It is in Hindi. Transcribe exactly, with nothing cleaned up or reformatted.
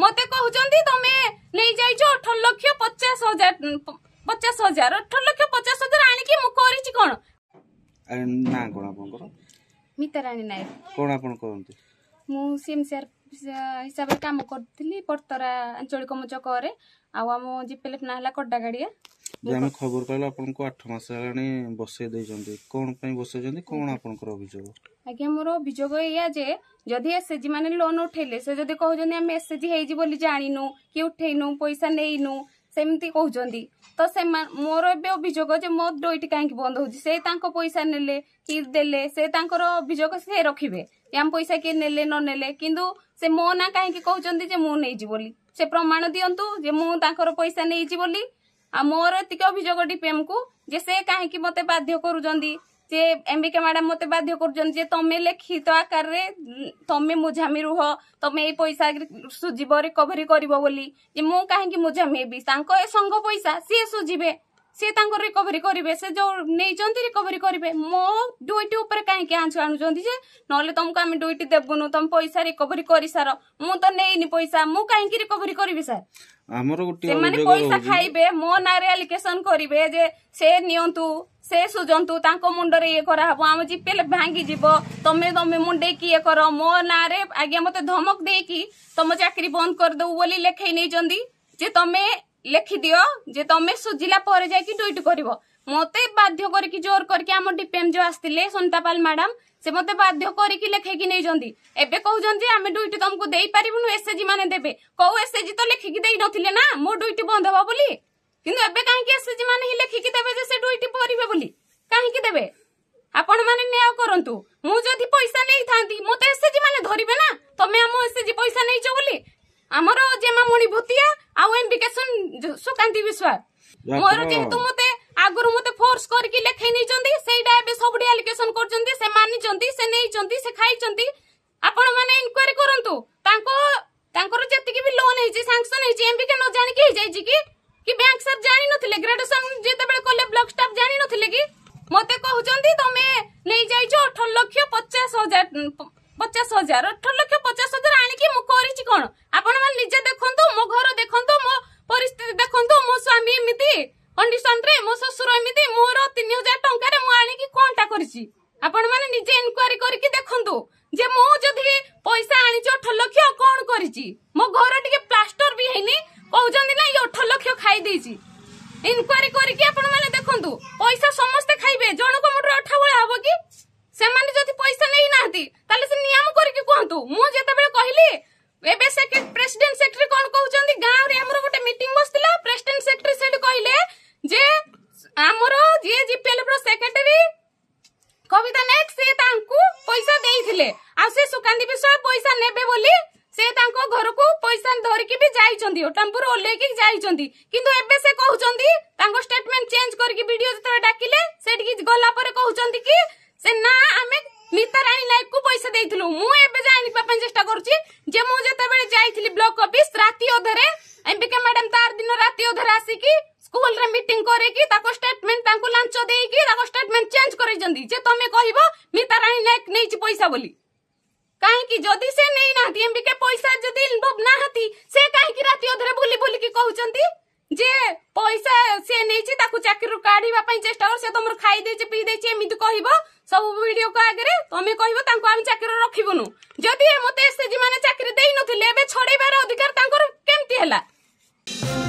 मते कहउचंती तमे नै जाइछो आठ लाख पचास हजार पचास हजार आठ लाख पचास हजार आनी कि मु करिछि कोन ना कोन आपन करो मिता रानी नायक कोन आपन करंती मु सीएमसीआर हिसाब रे काम करथिली पटतरा आंचलिक मुचक रे आ हम जिपेलेप नाला कोड्डा गाडिया जमे खबर कहला आपन को आठ मास हेलानी बसे देइ जंती कोन पई बसे जंती कोन आपन कर अभियोग आगे मोर अभियोग या जे जदि एसएचजी माने लोन उठेले से जदि कहउ जंदी हम एसएचजी हेइ जी बोली जानिनु कि उठेइनु पैसा नेइनु सेमती कहउ जंदी तो से मोर एबे अभियोग जे मो डोइट काहेकि बंद होजी से तांको पैसा नेले कि देले से तांकर अभियोग से रखिबे हम पैसा के नेले न नेले किंतु से मो ना काहेकि कहउ जंदी जे मो नेइ जी बोली से प्रमाण दियंतु जे मो तांकर पैसा नेइ जी बोली आ मोर एतिक अभियोग डीपीएम को जे से काहेकि मते बाध्य करू जंदी जे एमबीके मैडम मते बाध्य करजन जे तमे लिखित आकार रे तमे मुझामी रुह तमे ए पैसा सुजिब रिकवरी करबो बोली जे मु काहे कि मुझामी बि तांको ए संग पैसा से सुजिबे से तांको रिकवरी करबे से जो नै जंती रिकवरी करबे मो डुइटी ऊपर काहे कि आंच आनु जंती जे नले तुमको हम डुइटी देबनु तुम पैसा रिकवरी करि सारो मु तो नैनी पैसा मु काहे कि रिकवरी करबि सर हमरो गुटी से माने पैसा खाइबे मो नारे एप्लिकेशन करबे जे से नियंतु से सुजंतु तांको मुंडरे ये करा हबो हम जिपेले भांगी जीवो तमे तमे मुंडे किए करो मो नारे आगे मते धमक दे कि तम चाकरी बंद कर दो बोली लेखै नै जंदी जे तमे लेखि दियो जे तमे सुजिला परे जाय कि डुइट करबो मते बाध्य कर कि जोर कर कि हम डीपीएम जो आस्तिले संतापाल मैडम से मते बाध्य कर कि लेखै कि नै जंदी एबे कहउ जंदी हम डुइट तुमको देई परिबनु एसएजी माने देबे कहउ एसएजी तो लेखि कि देई नथिले ना मो डुइट बंद हबो बोली किंतु एबे काहे कि एसएजी माने हि लेखि कि देबे जे से डुइट परिबे बोली काहे कि देबे आपण माने न्याय करंतु मु जदी पैसा नै थांती मते एसएजी माने धरिबे ना तमे हम एसएजी पैसा नै जो बोली हमरो जेमा मणि भूतिया आ एम्बिकेशन सुकांती विश्वास मोर जेतु मते आगुर मते फोर्स करकी लेखै नै जंदी सेडा एबे सबडी एप्लिकेशन करजंदी से मानि जंदी से नै जंदी से खाइ जंदी आपण माने इन्क्वायरी करंतु तांको तांकर जति कि भी लोन है जे सैंक्शन है जे एम्बिके न जानि के जाय जे कि कि बैंक सर जानि नथिले ग्रेजुएशन जेते बेले कोले ब्लॉक स्टाफ जानि नथिले कि मते कहउ जंदी तमे नै जाय जो आठ लाख पचास हजार पचास हजार आठ लाख पचास हजार आनी कि मु करिछि कोन आपण मन निजे देखंतु मो घर देखंतु मो परिस्थिति देखंतु मो स्वामी एमिति कंडीशन रे मो ससुर एमिति मोर तीन हजार टंका रे मो आनी कि कोनटा करिछि आपण माने निजे इन्क्वायरी करके देखंतु जे मो जदी पैसा आनी जो आठ लाख कोन करिछि मो घर टिके प्लास्टर भी हैनी कहउ जंदी ना ये आठ लाख खाइ देछि इन्क्वायरी करके आपण माने देखंतु पैसा समस्त खाइबे जण को मुठर अठावला हबो कि से माने जदी पैसा नै नाहती ताले से नियम करके कहंतु मु जेते बेले कहली एबे से कि प्रेसिडेंट सेक्रेटरी कोन कहउ जंदी गांव रे हमरो गोटे मीटिंग बसतिला प्रेसिडेंट सेक्रेटरी सेड कहले जे हमरो जे जीपीएल प्रो सेक्रेटरी कविता नेक से तांको पैसा देइथिले आ से सुकांदी विषय पैसा नेबे बोली से तांको घर को पैसा धरि के भी जाई जंदी ओटामपुर ओले के जाई जंदी किंतु एबे से कहउ जंदी तांको स्टेटमेंट चेंज करके वीडियो जते डाकिले सेड की गल्ला पर कहउ जंदी की से ना आमे मिता रानी नायक को पैसा देइथिलु मु एबे जानि पापन चेष्टा करूची जे मु जते बेले जाईथिली ब्लॉक ऑफिस राती ओधरे एमबीके मैडम तार दिन राती ओधरे आसी की स्कूल रे मीटिंग करे की ताको स्टेटमेंट तांको लांच देई की ताको स्टेटमेंट चेंज करै जंदी जे तमे कहइबो मिता रानी नायक नैछि पैसा बोली काहे की जदी से नै नाथि एमबीके पैसा जदी इन्वॉल्व नाथि से काहे की राती ओधरे बोली बोली की कहउचंती जे पैसा से नैछि ताको चाकरी काढिबा पई चेष्टा कर से तमर खाइ देछि पी देछि एमिति कहइबो सब वीडियो को आगरे तमे कहइबो तांको हम चाकरी रखिबनु जदी मते एसएजी माने चाकरी देई नथिले बे छोडैबार अधिकार तांकर केमति हला।